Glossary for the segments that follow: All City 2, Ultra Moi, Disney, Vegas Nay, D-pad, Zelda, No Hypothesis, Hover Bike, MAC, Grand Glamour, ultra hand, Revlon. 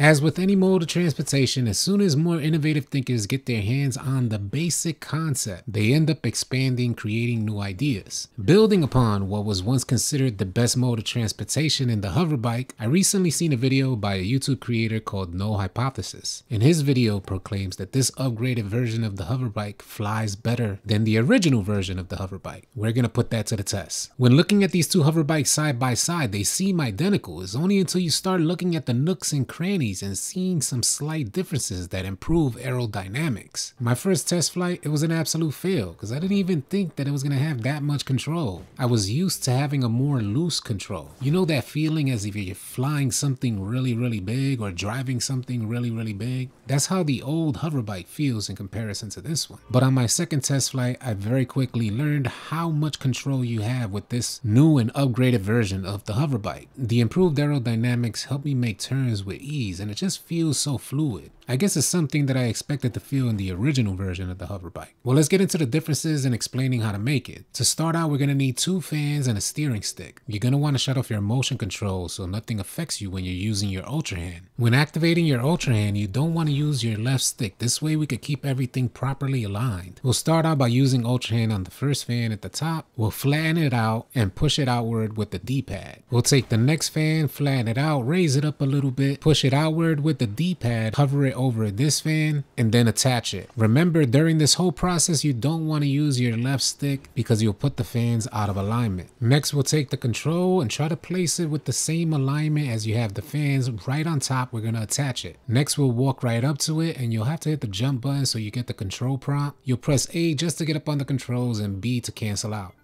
As with any mode of transportation, as soon as more innovative thinkers get their hands on the basic concept, they end up expanding, creating new ideas. Building upon what was once considered the best mode of transportation in the hover bike, I recently seen a video by a YouTube creator called No Hypothesis. And his video proclaims that this upgraded version of the hover bike flies better than the original version of the hover bike. We're gonna put that to the test. When looking at these two hover bikes side by side, they seem identical. It's only until you start looking at the nooks and crannies and seeing some slight differences that improve aerodynamics. My first test flight, it was an absolute fail because I didn't even think that it was gonna have that much control. I was used to having a more loose control. You know that feeling as if you're flying something really, really big or driving something really, really big? That's how the old hover bike feels in comparison to this one. But on my second test flight, I very quickly learned how much control you have with this new and upgraded version of the hover bike. The improved aerodynamics helped me make turns with ease, and it just feels so fluid. I guess it's something that I expected to feel in the original version of the hover bike. Well, let's get into the differences and explaining how to make it. To start out, we're gonna need two fans and a steering stick. You're gonna wanna shut off your motion control so nothing affects you when you're using your ultra hand. When activating your ultra hand, you don't wanna use your left stick. This way we could keep everything properly aligned. We'll start out by using ultra hand on the first fan at the top. We'll flatten it out and push it outward with the D-pad. We'll take the next fan, flatten it out, raise it up a little bit, push it out with the D-pad, hover it over this fan, and then attach it. Remember, during this whole process, you don't want to use your left stick because you'll put the fans out of alignment. Next, we'll take the control and try to place it with the same alignment as you have the fans right on top. We're going to attach it. Next, we'll walk right up to it, and you'll have to hit the jump button so you get the control prompt. You'll press A just to get up on the controls and B to cancel out.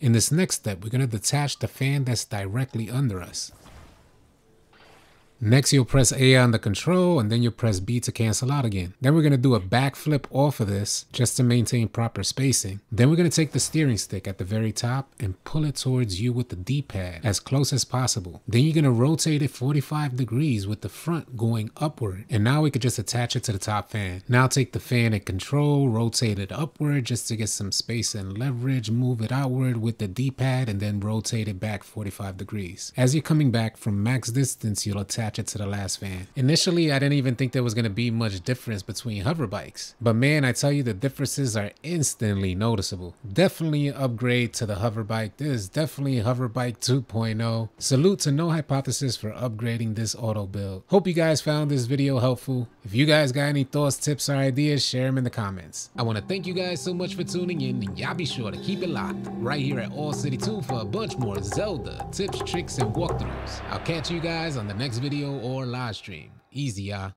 In this next step, we're going to detach the fan that's directly under us. Next, you'll press A on the control and then you'll press B to cancel out again. Then we're gonna do a backflip off of this just to maintain proper spacing. Then we're gonna take the steering stick at the very top and pull it towards you with the D-pad as close as possible. Then you're gonna rotate it 45 degrees with the front going upward. And now we could just attach it to the top fan. Now take the fan and control, rotate it upward just to get some space and leverage, move it outward with the D-pad and then rotate it back 45 degrees. As you're coming back from max distance, you'll attach it to the last fan. Initially, I didn't even think there was going to be much difference between hover bikes, but man, I tell you, the differences are instantly noticeable. Definitely an upgrade to the hover bike. This is definitely hover bike 2.0. Salute to No Hypothesis for upgrading this auto build. Hope you guys found this video helpful. If you guys got any thoughts, tips, or ideas, share them in the comments. I want to thank you guys so much for tuning in, and y'all be sure to keep it locked right here at All City 2 for a bunch more Zelda tips, tricks, and walkthroughs. I'll catch you guys on the next video or live stream. Easy, y'all.